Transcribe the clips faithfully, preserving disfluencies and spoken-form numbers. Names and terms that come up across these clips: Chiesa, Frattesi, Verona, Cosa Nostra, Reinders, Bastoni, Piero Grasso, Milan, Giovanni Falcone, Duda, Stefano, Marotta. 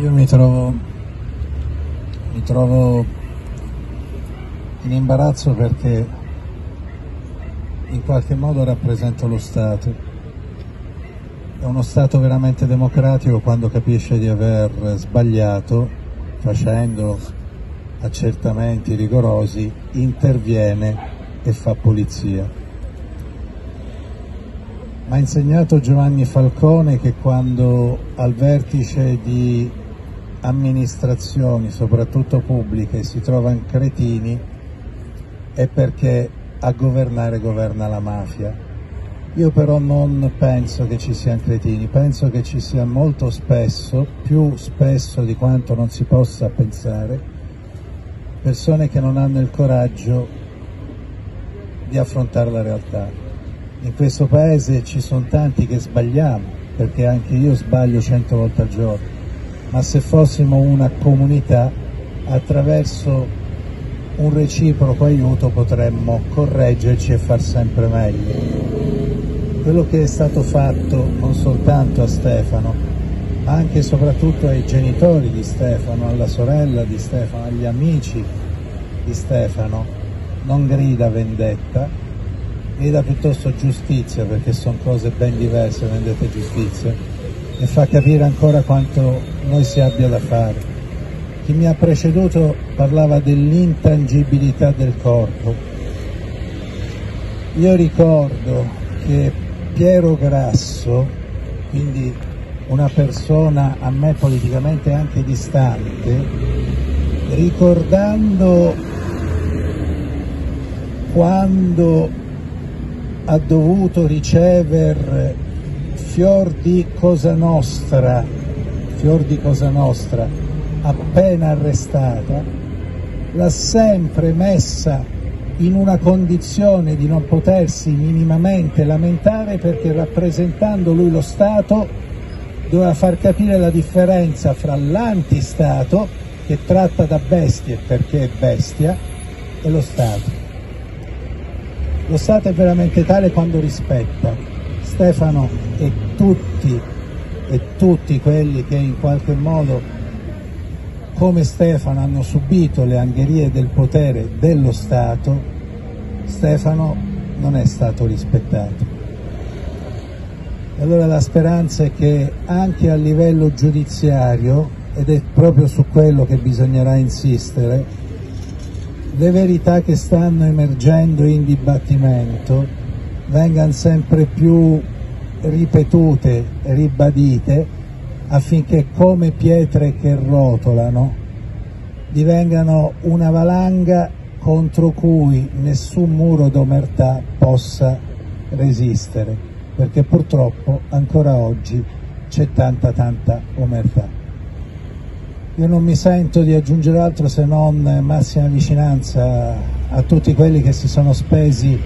Io mi trovo, mi trovo in imbarazzo perché in qualche modo rappresento lo Stato. È uno Stato veramente democratico quando capisce di aver sbagliato, facendo accertamenti rigorosi, interviene e fa polizia. Mi ha insegnato Giovanni Falcone che quando al vertice di amministrazioni, soprattutto pubbliche, si trovano cretini è perché a governare governa la mafia. Io però non penso che ci siano cretini, penso che ci sia molto spesso, più spesso di quanto non si possa pensare, persone che non hanno il coraggio di affrontare la realtà. In questo paese ci sono tanti che sbagliamo, perché anche io sbaglio cento volte al giorno, ma se fossimo una comunità, attraverso un reciproco aiuto potremmo correggerci e far sempre meglio. Quello che è stato fatto non soltanto a Stefano, ma anche e soprattutto ai genitori di Stefano, alla sorella di Stefano, agli amici di Stefano, non grida vendetta, mi dà piuttosto giustizia, perché sono cose ben diverse, vendetta e giustizia, e fa capire ancora quanto noi si abbia da fare. Chi mi ha preceduto parlava dell'intangibilità del corpo. Io ricordo che Piero Grasso, quindi una persona a me politicamente anche distante, ricordando quando ha dovuto ricevere fior di Cosa Nostra, fior di Cosa Nostra, appena arrestata, l'ha sempre messa in una condizione di non potersi minimamente lamentare, perché rappresentando lui lo Stato doveva far capire la differenza fra l'antistato, che tratta da bestie perché è bestia, e lo Stato. Lo Stato è veramente tale quando rispetta. Stefano e tutti, e tutti quelli che in qualche modo, come Stefano, hanno subito le angherie del potere dello Stato, Stefano non è stato rispettato. E allora la speranza è che anche a livello giudiziario, ed è proprio su quello che bisognerà insistere, le verità che stanno emergendo in dibattimento vengano sempre più ripetute, ribadite, affinché, come pietre che rotolano, divengano una valanga contro cui nessun muro d'omertà possa resistere, perché purtroppo ancora oggi c'è tanta tanta omertà. Io non mi sento di aggiungere altro se non massima vicinanza a tutti quelli che si sono spesi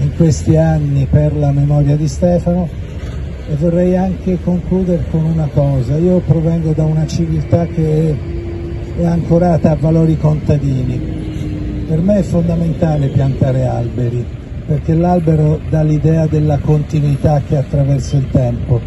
in questi anni per la memoria di Stefano, e vorrei anche concludere con una cosa. Io provengo da una civiltà che è ancorata a valori contadini. Per me è fondamentale piantare alberi, perché l'albero dà l'idea della continuità che attraversa il tempo.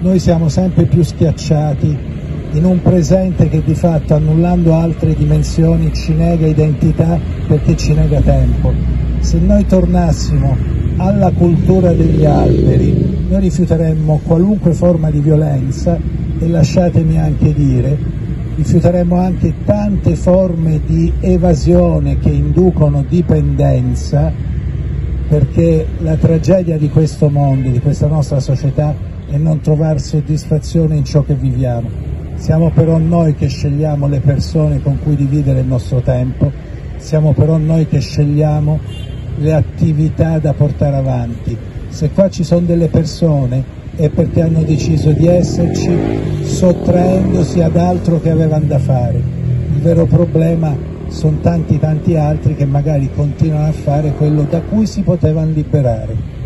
Noi siamo sempre più schiacciati in un presente che di fatto, annullando altre dimensioni, ci nega identità, perché ci nega tempo. Se noi tornassimo alla cultura degli alberi, noi rifiuteremmo qualunque forma di violenza e, lasciatemi anche dire, rifiuteremmo anche tante forme di evasione che inducono dipendenza, perché la tragedia di questo mondo, di questa nostra società, è non trovare soddisfazione in ciò che viviamo. Siamo però noi che scegliamo le persone con cui dividere il nostro tempo, siamo però noi che scegliamo le attività da portare avanti. Se qua ci sono delle persone è perché hanno deciso di esserci sottraendosi ad altro che avevano da fare. Il vero problema sono tanti tanti altri che magari continuano a fare quello da cui si potevano liberare.